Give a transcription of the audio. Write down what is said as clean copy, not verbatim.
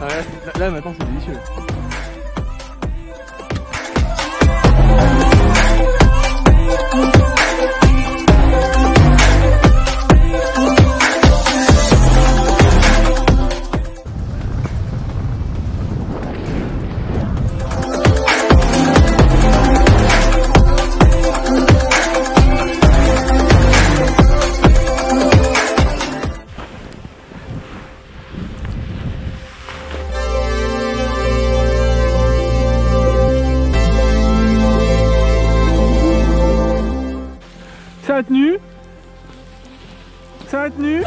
Là maintenant c'est délicieux. Ça a tenu. Ça a tenu.